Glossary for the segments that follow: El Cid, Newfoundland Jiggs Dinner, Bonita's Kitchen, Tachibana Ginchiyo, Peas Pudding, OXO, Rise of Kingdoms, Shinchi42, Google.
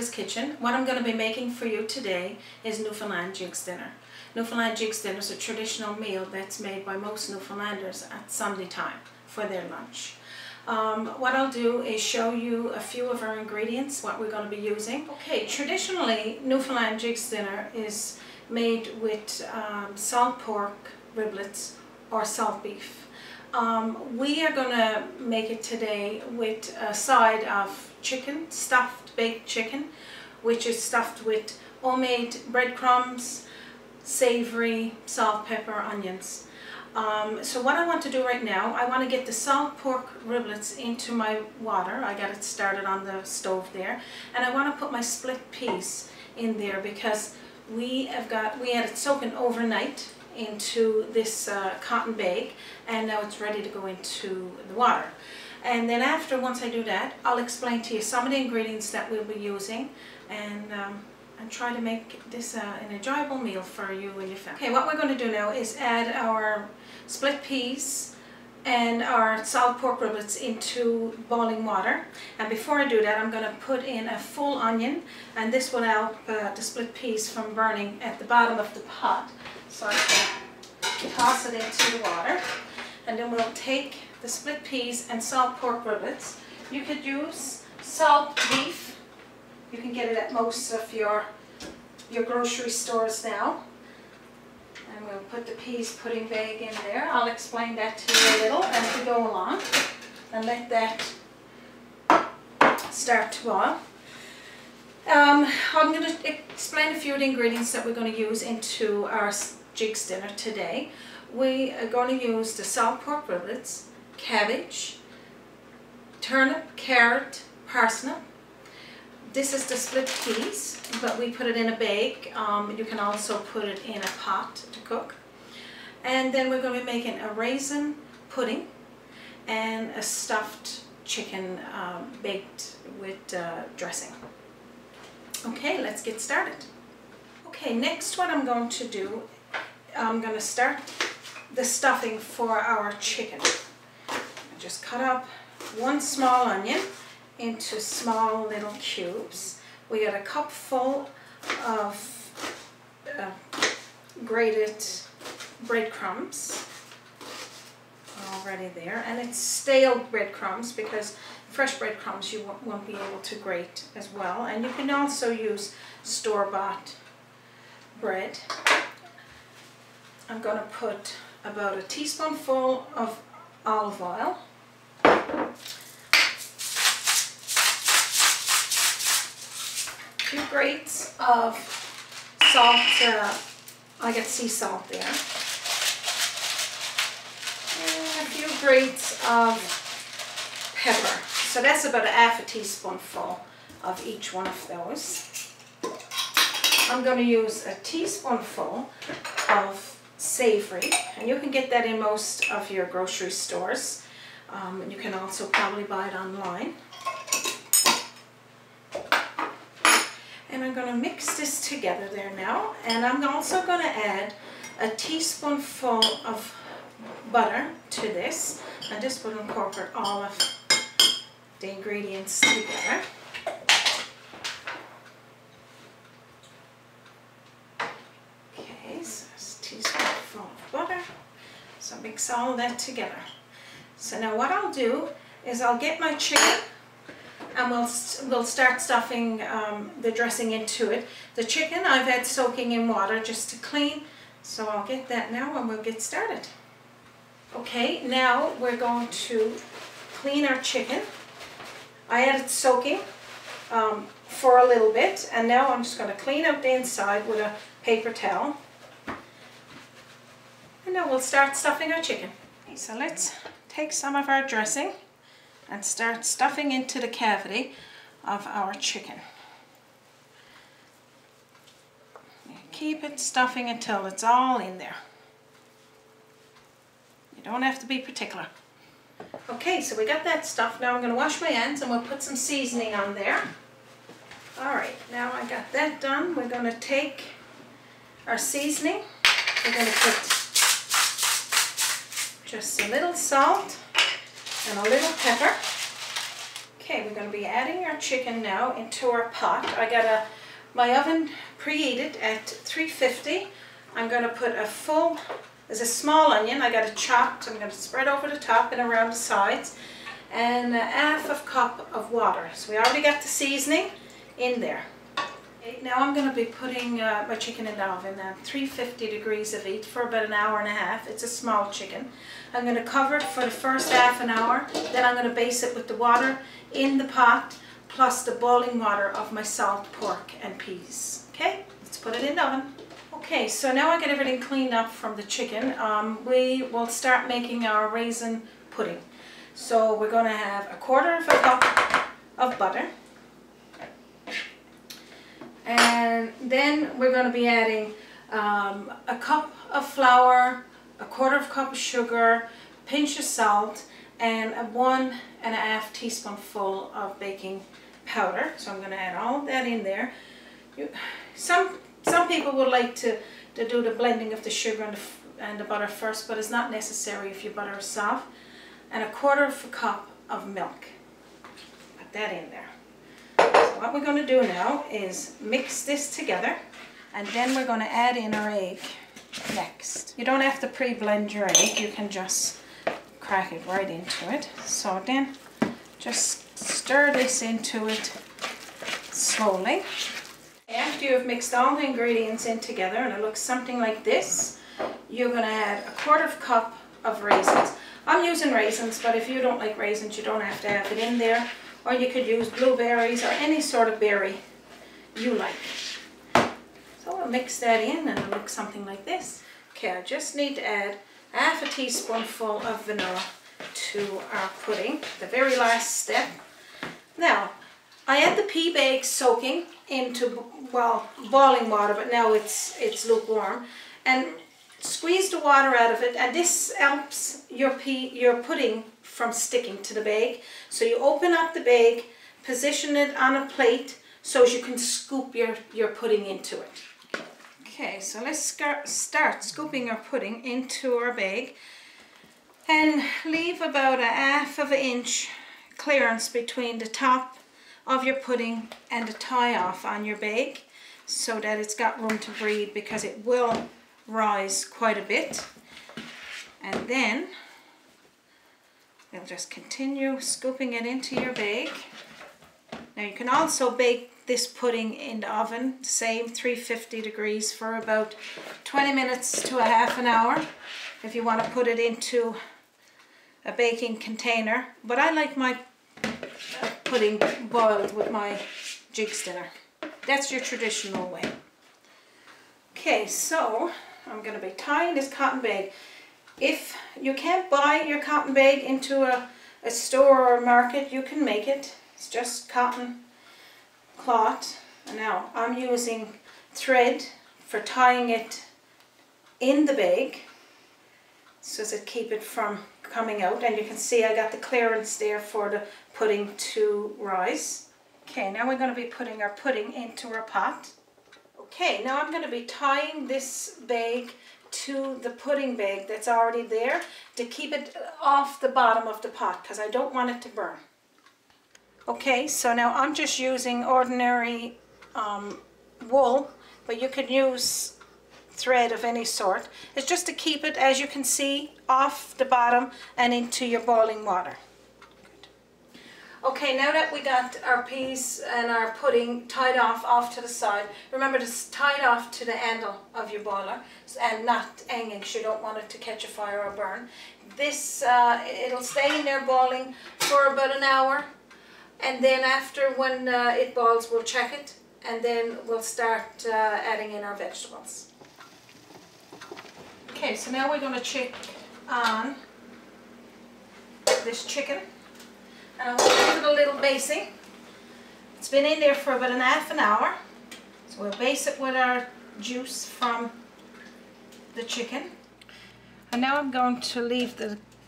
Bonita's Kitchen. What I'm going to be making for you today is Newfoundland Jiggs Dinner. Newfoundland Jiggs Dinner is a traditional meal that's made by most Newfoundlanders at Sunday time for their lunch. What I'll do is show you a few of our ingredients, what we're going to be using. Okay, traditionally Newfoundland Jiggs Dinner is made with salt pork riblets or salt beef. We are going to make it today with a side of chicken, stuffed baked chicken, which is stuffed with homemade breadcrumbs, savory, salt, pepper, onions. So what I want to do right now, I want to get the salt pork riblets into my water. I got it started on the stove there, and I want to put my split peas in there because we had it soaking overnight into this cotton bag, and now it's ready to go into the water. And then once I do that, I'll explain to you some of the ingredients that we'll be using, and try to make this an enjoyable meal for you and your family. Okay, what we're going to do now is add our split peas and our salt pork riblets into boiling water. And before I do that, I'm going to put in a full onion, and this will help the split peas from burning at the bottom of the pot. So I'm going to toss it into the water, and then we'll take the split peas and salt pork riblets. You could use salt beef. You can get it at most of your grocery stores now. And we'll put the peas pudding bag in there. I'll explain that to you a little as we go along. And let that start to boil. I'm going to explain a few of the ingredients that we're going to use into our Jiggs Dinner today. We are going to use the salt pork riblets, cabbage, turnip, carrot, parsnip. This is the split peas, but we put it in a bag. You can also put it in a pot to cook. And then we're going to be making a raisin pudding and a stuffed chicken baked with dressing. Okay, let's get started. Okay, next what I'm going to do, I'm going to start the stuffing for our chicken. I just cut up one small onion into small little cubes. We got a cup full of grated breadcrumbs already there, and it's stale breadcrumbs because fresh breadcrumbs you won't be able to grate as well, and you can also use store-bought bread. I'm going to put about a teaspoonful of olive oil. Two grates of salt, I got sea salt there, and a few grates of pepper. So that's about ½ a teaspoonful of each one of those. I'm going to use a teaspoonful of savory, and you can get that in most of your grocery stores. You can also probably buy it online. And I'm going to mix this together there now, and I'm also going to add a teaspoonful of butter to this, and this will incorporate all of the ingredients together. Okay, so it's a teaspoonful of butter, so mix all that together. So now what I'll do is I'll get my chicken, and we'll start stuffing the dressing into it. The chicken I've had soaking in water just to clean, so I'll get that now and we'll get started. Okay, now we're going to clean our chicken. I had it soaking for a little bit, and now I'm just going to clean up the inside with a paper towel. And now we'll start stuffing our chicken. Okay, so let's take some of our dressing and start stuffing into the cavity of our chicken. Keep it stuffing until it's all in there. You don't have to be particular. Okay, so we got that stuffed. Now I'm going to wash my hands and we'll put some seasoning on there. Alright, now I got that done. We're going to take our seasoning. We're going to put just a little salt and a little pepper. Okay, we're going to be adding our chicken now into our pot. I got my oven preheated at 350. I'm going to put there's a small onion I got it chopped. I'm going to spread over the top and around the sides, and 1/2 cup of water. So we already got the seasoning in there. Okay, now I'm going to be putting my chicken in the oven at 350 degrees of heat for about 1.5 hours. It's a small chicken. I'm going to cover it for the first 1/2 hour, then I'm going to baste it with the water in the pot plus the boiling water of my salt pork and peas. Okay, let's put it in the oven. Okay, so now I get everything cleaned up from the chicken. We will start making our raisin pudding. So we're going to have 1/4 cup of butter. And then we're going to be adding 1 cup of flour, 1/4 cup of sugar, a pinch of salt, and 1 1/2 teaspoonful of baking powder. So I'm going to add all that in there. Some people would like to do the blending of the sugar and the butter first, but it's not necessary if your butter is soft. And 1/4 cup of milk. Put that in there. So what we're going to do now is mix this together, and then we're going to add in our egg next. You don't have to pre-blend your egg, you can just crack it right into it. So then just stir this into it slowly. After you've mixed all the ingredients in together and it looks something like this, you're going to add 1/4 cup of raisins. I'm using raisins, but if you don't like raisins, you don't have to have it in there. Or you could use blueberries or any sort of berry you like. So we'll mix that in and it'll look something like this. Okay, I just need to add 1/2 teaspoonful of vanilla to our pudding, the very last step. Now, I had the pea bag soaking into, well, boiling water, but now it's lukewarm. And squeeze the water out of it, and this helps your pudding from sticking to the bag. So you open up the bag, position it on a plate so you can scoop your pudding into it. Okay, so let's start scooping our pudding into our bag and leave about 1/2 inch clearance between the top of your pudding and the tie off on your bag so that it's got room to breathe, because it will rise quite a bit. And then we'll just continue scooping it into your bag. Now you can also bake this pudding in the oven, same 350 degrees for about 20 minutes to 1/2 hour if you want to put it into a baking container. But I like my pudding boiled with my Jiggs Dinner. That's your traditional way. Okay, so I'm going to be tying this cotton bag. If you can't buy your cotton bag into a store or a market, you can make it. It's just cotton cloth. Now I'm using thread for tying it in the bag so to keep it from coming out. And you can see I got the clearance there for the pudding to rise. Okay, now we're going to be putting our pudding into our pot. Okay, now I'm going to be tying this bag to the pudding bag that's already there to keep it off the bottom of the pot, because I don't want it to burn. Okay, so now I'm just using ordinary wool, but you could use thread of any sort. It's just to keep it, as you can see, off the bottom and into your boiling water. Okay, now that we got our peas and our pudding tied off to the side, remember to tie it off to the handle of your boiler and not hanging, because you don't want it to catch a fire or burn. This, it'll stay in there boiling for about 1 hour, and then after, when it boils, we'll check it, and then we'll start adding in our vegetables. Okay, so now we're going to check on this chicken. And I'll give it a little basting. It's been in there for about 1/2 hour. So we'll baste it with our juice from the chicken. And now I'm going to leave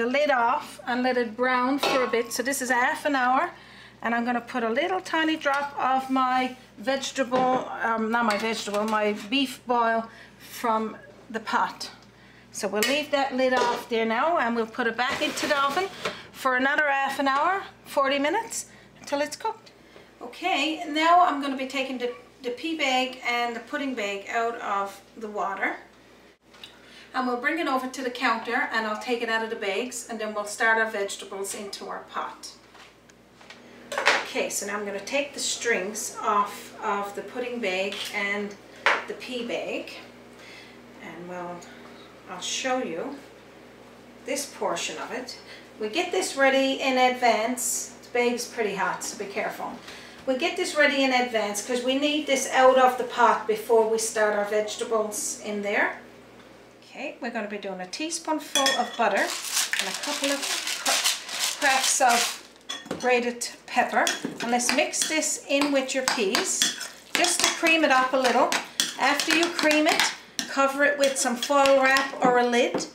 the lid off and let it brown for a bit. So this is 1/2 hour. And I'm going to put a little tiny drop of my my beef boil from the pot. So we'll leave that lid off there now, and we'll put it back into the oven for another 1/2 hour, 40 minutes, till it's cooked. Okay, now I'm going to be taking the pea bag and the pudding bag out of the water, and we'll bring it over to the counter and I'll take it out of the bags, and then we'll start our vegetables into our pot. Okay, so now I'm going to take the strings off of the pudding bag and the pea bag, and I'll show you this portion of it. We get this ready in advance. The bag's pretty hot, so be careful. We get this ready in advance because we need this out of the pot before we start our vegetables in there. Okay, we're going to be doing a teaspoonful of butter and a couple of cracks of grated pepper, and let's mix this in with your peas just to cream it up a little. After you cream it, cover it with some foil wrap or a lid,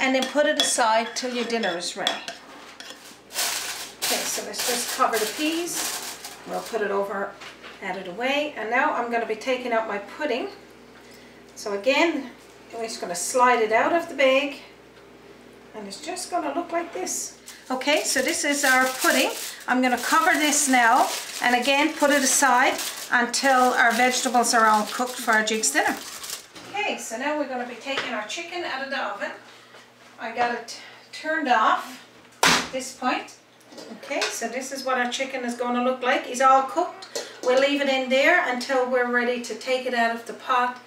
and then put it aside till your dinner is ready. Okay, so let's just cover the peas. We'll put it over, add it away, and now I'm going to be taking out my pudding. So again, I'm just going to slide it out of the bag, and it's just going to look like this. Okay, so this is our pudding. I'm going to cover this now, and again put it aside until our vegetables are all cooked for our Jiggs dinner. Okay, so now we're going to be taking our chicken out of the oven. I got it turned off at this point. Okay, so this is what our chicken is going to look like. It's all cooked. We'll leave it in there until we're ready to take it out of the pot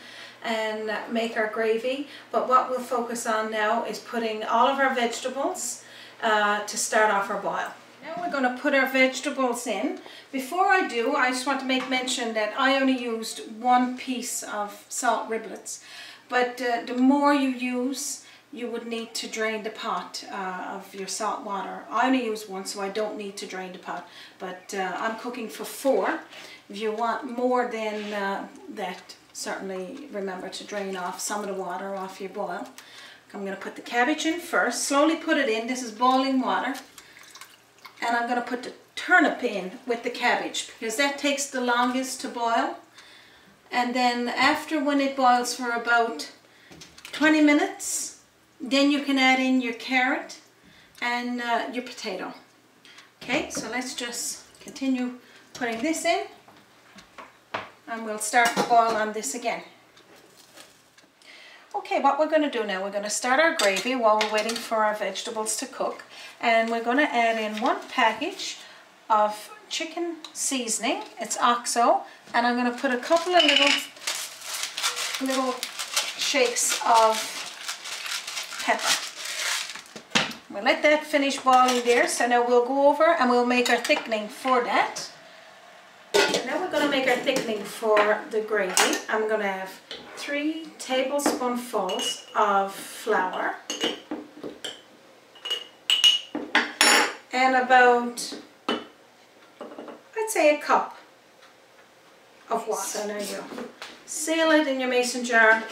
and make our gravy. But what we'll focus on now is putting all of our vegetables to start off our boil. Now we're going to put our vegetables in. Before I do, I just want to make mention that I only used one piece of salt riblets. But the more you use, you would need to drain the pot of your salt water. I only use one, so I don't need to drain the pot, but I'm cooking for four. If you want more than that, certainly remember to drain off some of the water off your boil. I'm going to put the cabbage in first, slowly put it in. This is boiling water. And I'm going to put the turnip in with the cabbage because that takes the longest to boil. And then when it boils for about 20 minutes, then you can add in your carrot and your potato. Okay, so let's just continue putting this in, and we'll start the boil on this again. Okay, what we're going to do now, we're going to start our gravy while we're waiting for our vegetables to cook, and we're going to add in one package of chicken seasoning. It's OXO, and I'm going to put a couple of little shakes of pepper. We'll let that finish boiling there. So now we'll go over and we'll make our thickening for that. And now we're going to make our thickening for the gravy. I'm going to have 3 tablespoonfuls of flour and about, I'd say, a cup of water. So now you seal it in your mason jar,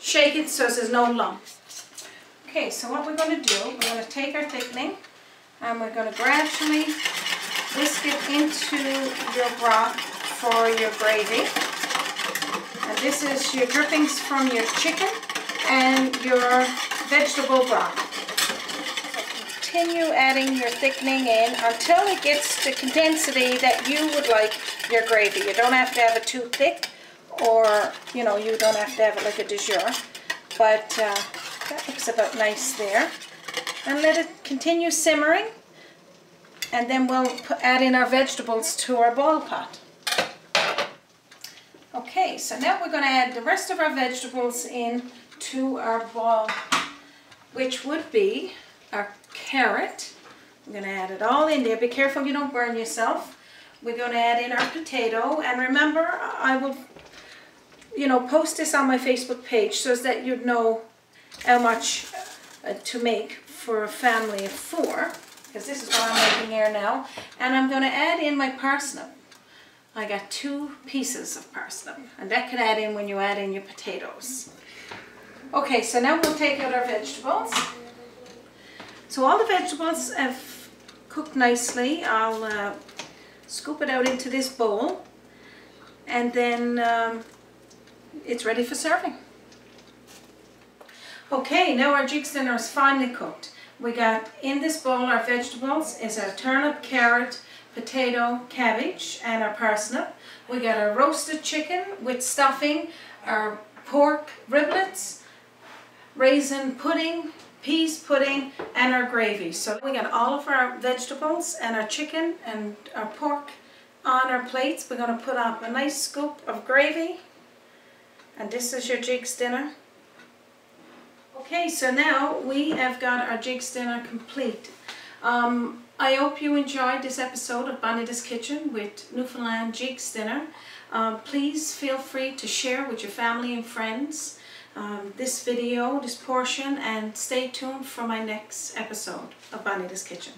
shake it so there's no lumps. Okay, so what we're going to do, we're going to take our thickening and we're going to gradually whisk it into your broth for your gravy. And this is your drippings from your chicken and your vegetable broth. Continue adding your thickening in until it gets the condensity that you would like your gravy. You don't have to have it too thick, or, you know, you don't have to have it like a dessert, but that looks about nice there. And let it continue simmering, and then we'll add in our vegetables to our boil pot. Okay, so now we're going to add the rest of our vegetables in to our boil, which would be our carrot. I'm going to add it all in there. Be careful you don't burn yourself. We're going to add in our potato, and remember, I will, you know, post this on my Facebook page so that you'd know how much to make for a family of 4, because this is what I'm making here now. And I'm going to add in my parsnip. I got 2 pieces of parsnip, and that can add in when you add in your potatoes. Okay, so now we'll take out our vegetables. So all the vegetables have cooked nicely. I'll scoop it out into this bowl, and then it's ready for serving. Okay, now our Jiggs dinner is finally cooked. We got in this bowl our vegetables is our turnip, carrot, potato, cabbage and our parsnip. We got our roasted chicken with stuffing, our pork riblets, raisin pudding, peas pudding and our gravy. So we got all of our vegetables and our chicken and our pork on our plates. We're going to put up a nice scoop of gravy, and this is your Jiggs dinner. Okay, so now we have got our Jiggs dinner complete. I hope you enjoyed this episode of Bonita's Kitchen with Newfoundland Jiggs Dinner. Please feel free to share with your family and friends this video, this portion, and stay tuned for my next episode of Bonita's Kitchen.